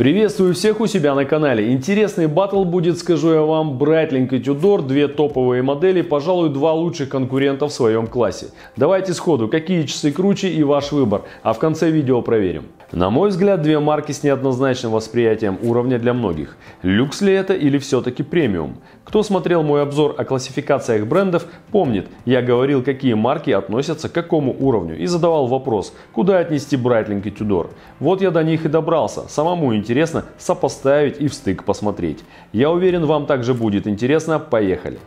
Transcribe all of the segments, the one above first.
Приветствую всех у себя на канале. Интересный баттл будет, скажу я вам. Breitling и Tudor, две топовые модели, пожалуй, два лучших конкурента в своем классе. Давайте сходу, какие часы круче и ваш выбор, а в конце видео проверим. На мой взгляд, две марки с неоднозначным восприятием уровня для многих. Люкс ли это или все-таки премиум? Кто смотрел мой обзор о классификациях брендов, помнит, я говорил, какие марки относятся к какому уровню, и задавал вопрос, куда отнести Breitling и Tudor. Вот я до них и добрался, самому интересно сопоставить и встык посмотреть. Я уверен, вам также будет интересно, поехали!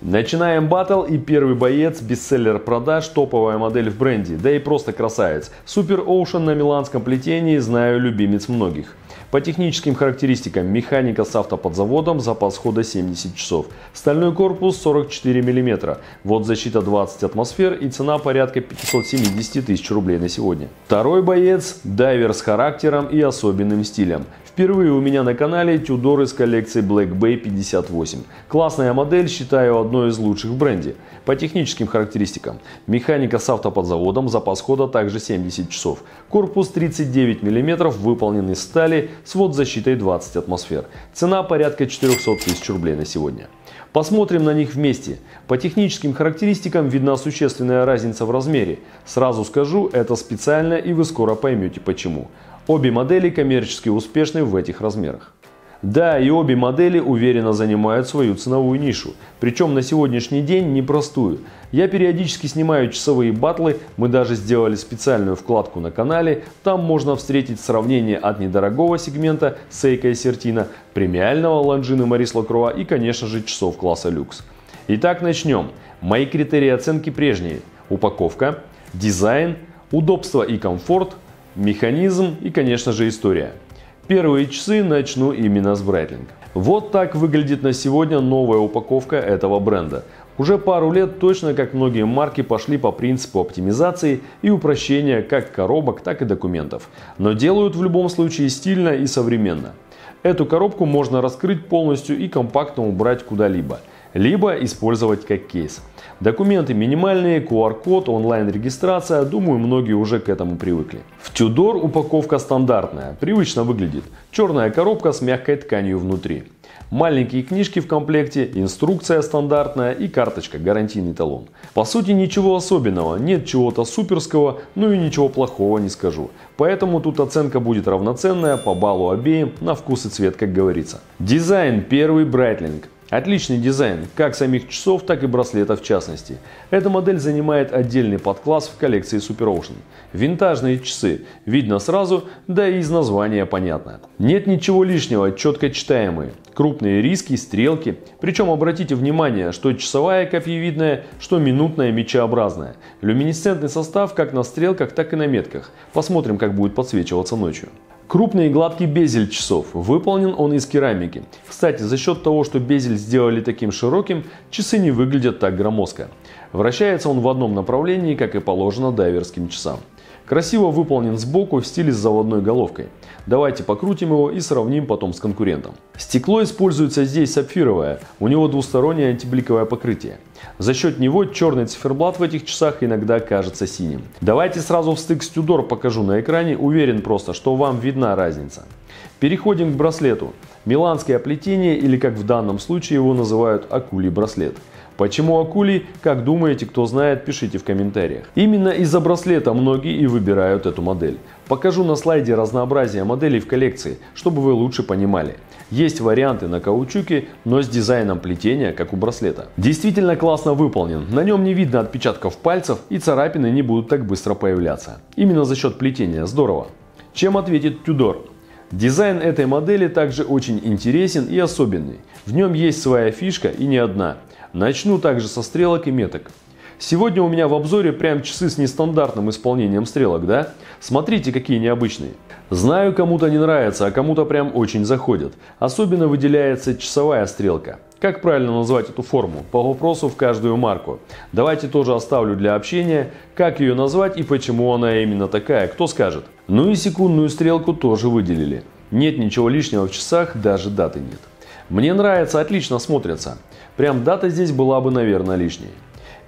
Начинаем баттл, и первый боец, бестселлер продаж, топовая модель в бренде, да и просто красавец. Superocean на миланском плетении, знаю, любимец многих. По техническим характеристикам: механика с автоподзаводом, запас хода 70 часов, стальной корпус 44 мм, водозащита 20 атмосфер и цена порядка 570 тысяч рублей на сегодня. Второй боец, дайвер с характером и особенным стилем. Впервые у меня на канале Tudor из коллекции Black Bay 58. Классная модель, считаю, одной из лучших в бренде. По техническим характеристикам: механика с автоподзаводом, запас хода также 70 часов, корпус 39 мм, выполнен из стали, с водозащитой 20 атмосфер. Цена порядка 400 тысяч рублей на сегодня. Посмотрим на них вместе. По техническим характеристикам видна существенная разница в размере. Сразу скажу, это специально, и вы скоро поймете почему. Обе модели коммерчески успешны в этих размерах. Да, и обе модели уверенно занимают свою ценовую нишу, причем на сегодняшний день непростую. Я периодически снимаю часовые баттлы, мы даже сделали специальную вкладку на канале, там можно встретить сравнение от недорогого сегмента Seiko и Certina, премиального Longines Maurice Lacroix и, конечно же, часов класса люкс. Итак, начнем. Мои критерии оценки прежние: упаковка, дизайн, удобство и комфорт, механизм и, конечно же, история. Первые часы начну именно с Breitling. Вот так выглядит на сегодня новая упаковка этого бренда. Уже пару лет, точно как многие марки, пошли по принципу оптимизации и упрощения как коробок, так и документов. Но делают в любом случае стильно и современно. Эту коробку можно раскрыть полностью и компактно убрать куда-либо, либо использовать как кейс. Документы минимальные, QR-код, онлайн-регистрация, думаю, многие уже к этому привыкли. В Tudor упаковка стандартная, привычно выглядит. Черная коробка с мягкой тканью внутри. Маленькие книжки в комплекте, инструкция стандартная и карточка, гарантийный талон. По сути, ничего особенного, нет чего-то суперского, ну и ничего плохого не скажу. Поэтому тут оценка будет равноценная, по баллу обеим, на вкус и цвет, как говорится. Дизайн первый Breitling. Отличный дизайн, как самих часов, так и браслета в частности. Эта модель занимает отдельный подкласс в коллекции Superocean. Винтажные часы, видно сразу, да и из названия понятно. Нет ничего лишнего, четко читаемые. Крупные риски, стрелки. Причем обратите внимание, что часовая копьевидная, что минутная мечеобразная. Люминесцентный состав как на стрелках, так и на метках. Посмотрим, как будет подсвечиваться ночью. Крупный и гладкий безель часов. Выполнен он из керамики. Кстати, за счет того, что безель сделали таким широким, часы не выглядят так громоздко. Вращается он в одном направлении, как и положено дайверским часам. Красиво выполнен сбоку в стиле с заводной головкой. Давайте покрутим его и сравним потом с конкурентом. Стекло используется здесь сапфировое, у него двустороннее антибликовое покрытие. За счет него черный циферблат в этих часах иногда кажется синим. Давайте сразу встык с Tudor покажу на экране, уверен просто, что вам видна разница. Переходим к браслету. Миланское плетение, или как в данном случае его называют, акулий браслет. Почему акулий, как думаете, кто знает, пишите в комментариях. Именно из-за браслета многие и выбирают эту модель. Покажу на слайде разнообразие моделей в коллекции, чтобы вы лучше понимали. Есть варианты на каучуке, но с дизайном плетения, как у браслета. Действительно классно выполнен, на нем не видно отпечатков пальцев и царапины не будут так быстро появляться. Именно за счет плетения, здорово. Чем ответит Tudor? Дизайн этой модели также очень интересен и особенный. В нем есть своя фишка и не одна. Начну также со стрелок и меток. Сегодня у меня в обзоре прям часы с нестандартным исполнением стрелок, да? Смотрите, какие необычные. Знаю, кому-то не нравится, а кому-то прям очень заходит. Особенно выделяется часовая стрелка. Как правильно назвать эту форму? По вопросу в каждую марку. Давайте тоже оставлю для общения, как ее назвать и почему она именно такая, кто скажет. Ну и секундную стрелку тоже выделили. Нет ничего лишнего в часах, даже даты нет. Мне нравится, отлично смотрятся. Прям дата здесь была бы, наверное, лишней.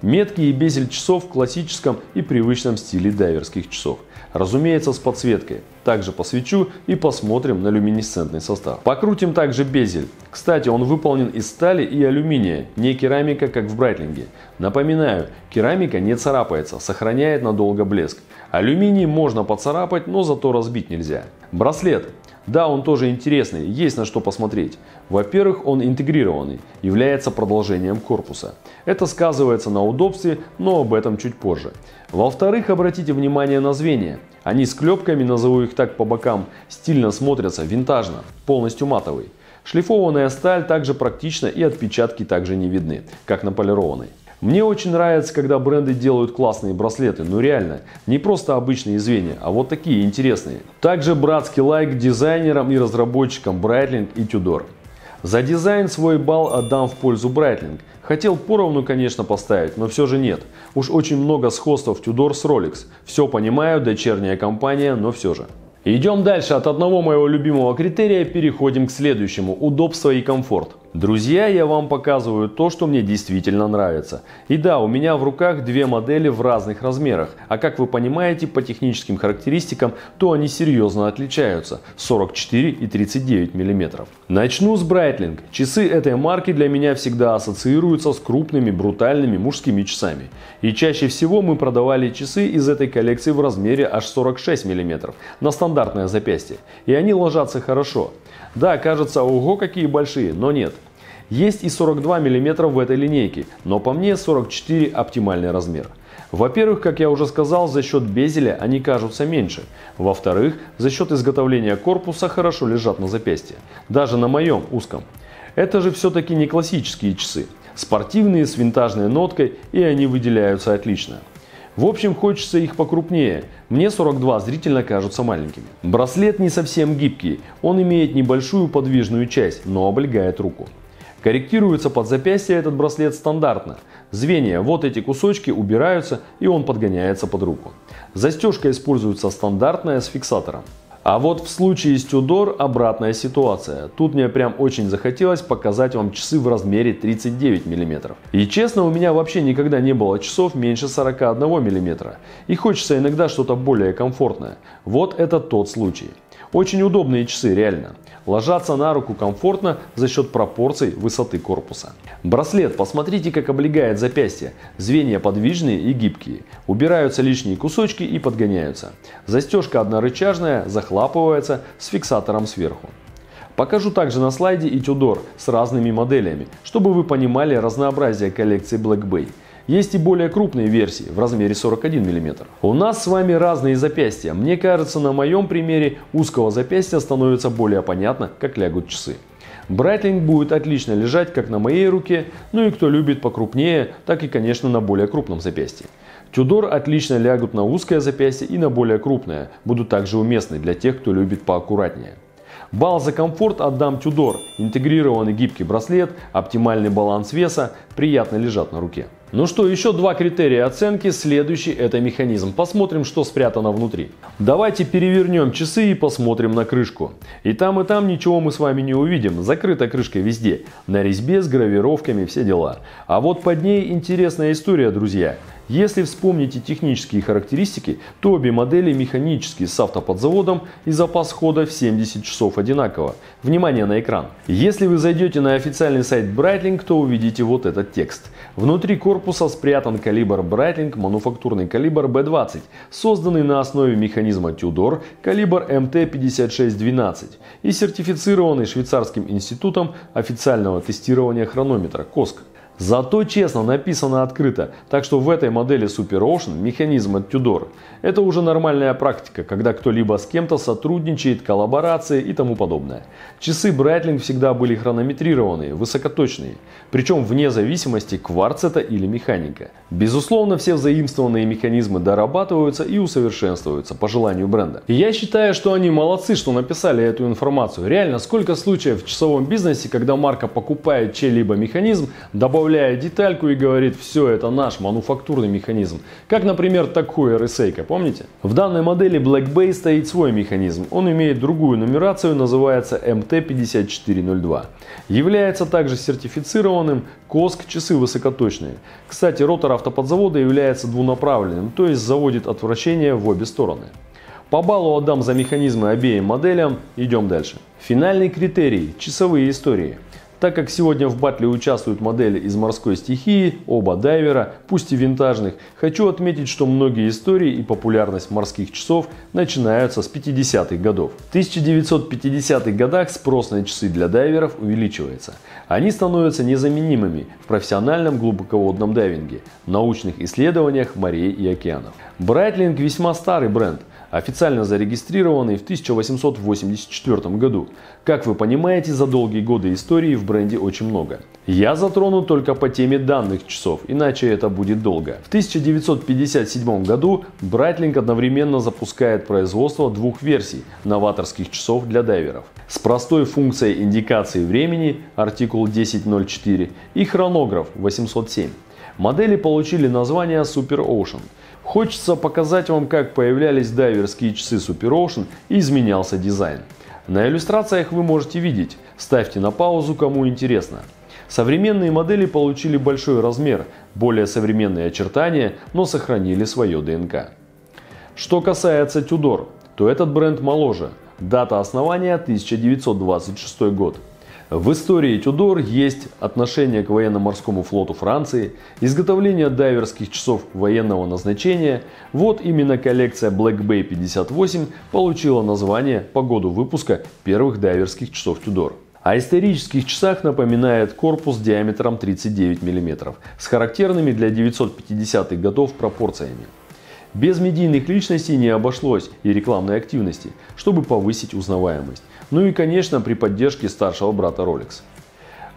Метки и безель часов в классическом и привычном стиле дайверских часов. Разумеется, с подсветкой. Также посвечу и посмотрим на люминесцентный состав. Покрутим также безель. Кстати, он выполнен из стали и алюминия, не керамика, как в Брайтлинге. Напоминаю, керамика не царапается, сохраняет надолго блеск. Алюминий можно поцарапать, но зато разбить нельзя. Браслет. Да, он тоже интересный, есть на что посмотреть. Во-первых, он интегрированный, является продолжением корпуса. Это сказывается на удобстве, но об этом чуть позже. Во-вторых, обратите внимание на звенья. Они с клепками, назову их так по бокам, стильно смотрятся, винтажно, полностью матовый. Шлифованная сталь также практична и отпечатки также не видны, как на полированной. Мне очень нравится, когда бренды делают классные браслеты, ну реально, не просто обычные звенья, а вот такие интересные. Также братский лайк дизайнерам и разработчикам Breitling и Tudor. За дизайн свой балл отдам в пользу Breitling. Хотел поровну, конечно, поставить, но все же нет. Уж очень много сходства в Tudor с Rolex. Все понимаю, дочерняя компания, но все же. Идем дальше. От одного моего любимого критерия переходим к следующему – удобство и комфорт. Друзья, я вам показываю то, что мне действительно нравится. И да, у меня в руках две модели в разных размерах. А как вы понимаете, по техническим характеристикам, то они серьезно отличаются – 44 и 39 мм. Начну с Breitling. Часы этой марки для меня всегда ассоциируются с крупными, брутальными мужскими часами. И чаще всего мы продавали часы из этой коллекции в размере аж 46 мм на стандартное запястье. И они ложатся хорошо. Да, кажется, ого, какие большие, но нет. Есть и 42 мм в этой линейке, но по мне 44 оптимальный размер. Во-первых, как я уже сказал, за счет безеля они кажутся меньше. Во-вторых, за счет изготовления корпуса хорошо лежат на запястье, даже на моем узком. Это же все-таки не классические часы, спортивные с винтажной ноткой, и они выделяются отлично. В общем, хочется их покрупнее. Мне 42 зрительно кажутся маленькими. Браслет не совсем гибкий, он имеет небольшую подвижную часть, но облегает руку. Корректируется под запястье этот браслет стандартно. Звенья, вот эти кусочки, убираются, и он подгоняется под руку. Застежка используется стандартная с фиксатором. А вот в случае с Tudor обратная ситуация. Тут мне прям очень захотелось показать вам часы в размере 39 мм. И честно, у меня вообще никогда не было часов меньше 41 мм. И хочется иногда что-то более комфортное. Вот это тот случай. Очень удобные часы, реально. Ложатся на руку комфортно за счет пропорций высоты корпуса. Браслет, посмотрите, как облегает запястье. Звенья подвижные и гибкие. Убираются лишние кусочки и подгоняются. Застежка однорычажная, захлапывается с фиксатором сверху. Покажу также на слайде и Tudor с разными моделями, чтобы вы понимали разнообразие коллекции Black Bay. Есть и более крупные версии в размере 41 мм. У нас с вами разные запястья. Мне кажется, на моем примере узкого запястья становится более понятно, как лягут часы. Breitling будет отлично лежать как на моей руке, ну и кто любит покрупнее, так и, конечно, на более крупном запястье. Tudor отлично лягут на узкое запястье и на более крупное, будут также уместны для тех, кто любит поаккуратнее. Балл за комфорт отдам Tudor. Интегрированный гибкий браслет, оптимальный баланс веса, приятно лежат на руке. Ну что, еще два критерия оценки. Следующий – это механизм. Посмотрим, что спрятано внутри. Давайте перевернем часы и посмотрим на крышку. И там ничего мы с вами не увидим. Закрыта крышка везде. На резьбе, с гравировками, все дела. А вот под ней интересная история, друзья. Если вспомните технические характеристики, то обе модели механические с автоподзаводом и запас хода в 70 часов одинаково. Внимание на экран. Если вы зайдете на официальный сайт Breitling, то увидите вот этот текст. Внутри корпуса спрятан калибр Breitling, мануфактурный калибр B20, созданный на основе механизма Tudor, калибр MT5612 и сертифицированный швейцарским институтом официального тестирования хронометра COSC. Зато честно написано открыто, так что в этой модели Superocean механизм от Tudor. Это уже нормальная практика, когда кто-либо с кем-то сотрудничает, коллаборации и тому подобное. Часы Breitling всегда были хронометрированные, высокоточные, причем вне зависимости, кварц это или механика. Безусловно, все заимствованные механизмы дорабатываются и усовершенствуются по желанию бренда. И я считаю, что они молодцы, что написали эту информацию. Реально, сколько случаев в часовом бизнесе, когда марка покупает чей-либо механизм, добавляет вставляет детальку и говорит: все, это наш мануфактурный механизм. Как, например, такой Seiko, помните? В данной модели Black Bay стоит свой механизм. Он имеет другую нумерацию, называется MT5402. Является также сертифицированным COSC часы высокоточные. Кстати, ротор автоподзавода является двунаправленным, то есть заводит от вращения в обе стороны. По баллу отдам за механизмы обеим моделям, идем дальше. Финальный критерий – часовые истории. Так как сегодня в батле участвуют модели из морской стихии, оба дайвера, пусть и винтажных, хочу отметить, что многие истории и популярность морских часов начинаются с 50-х годов. В 1950-х годах спрос на часы для дайверов увеличивается. Они становятся незаменимыми в профессиональном глубоководном дайвинге, научных исследованиях морей и океанов. Breitling весьма старый бренд, официально зарегистрированный в 1884 году. Как вы понимаете, за долгие годы истории в бренде очень много. Я затрону только по теме данных часов, иначе это будет долго. В 1957 году Breitling одновременно запускает производство двух версий новаторских часов для дайверов. С простой функцией индикации времени, артикул 1004, и хронограф 807. Модели получили название Superocean. Хочется показать вам, как появлялись дайверские часы Superocean и изменялся дизайн. На иллюстрациях вы можете видеть, ставьте на паузу, кому интересно. Современные модели получили большой размер, более современные очертания, но сохранили свое ДНК. Что касается Tudor, то этот бренд моложе. Дата основания 1926 год. В истории Тюдор есть отношение к военно-морскому флоту Франции, изготовление дайверских часов военного назначения. Вот именно коллекция Black Bay 58 получила название по году выпуска первых дайверских часов Тюдор. О исторических часах напоминает корпус диаметром 39 мм с характерными для 950-х годов пропорциями. Без медийных личностей не обошлось и рекламной активности, чтобы повысить узнаваемость. Ну и, конечно, при поддержке старшего брата Rolex.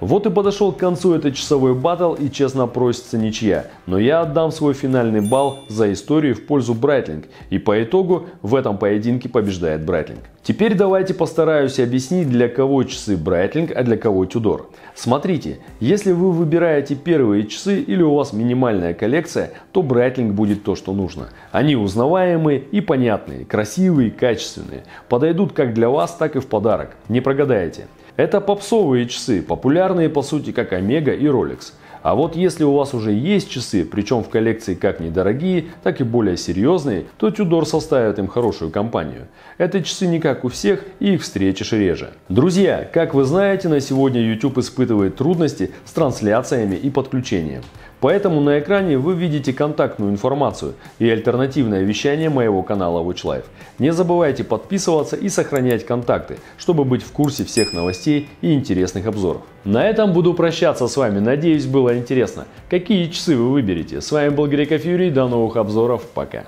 Вот и подошел к концу этот часовой баттл, и честно просится ничья. Но я отдам свой финальный балл за историю в пользу Breitling. И по итогу в этом поединке побеждает Breitling. Теперь давайте постараюсь объяснить, для кого часы Breitling, а для кого Tudor. Смотрите, если вы выбираете первые часы или у вас минимальная коллекция, то Breitling будет то, что нужно. Они узнаваемые и понятные, красивые, качественные. Подойдут как для вас, так и в подарок. Не прогадаете. Это попсовые часы, популярные по сути как Omega и Rolex. А вот если у вас уже есть часы, причем в коллекции как недорогие, так и более серьезные, то Tudor составит им хорошую компанию. Это часы не как у всех, и их встретишь реже. Друзья, как вы знаете, на сегодня YouTube испытывает трудности с трансляциями и подключением. Поэтому на экране вы видите контактную информацию и альтернативное вещание моего канала WatchLife. Не забывайте подписываться и сохранять контакты, чтобы быть в курсе всех новостей и интересных обзоров. На этом буду прощаться с вами. Надеюсь, было интересно. Какие часы вы выберете? С вами был Греков Юрий. До новых обзоров. Пока.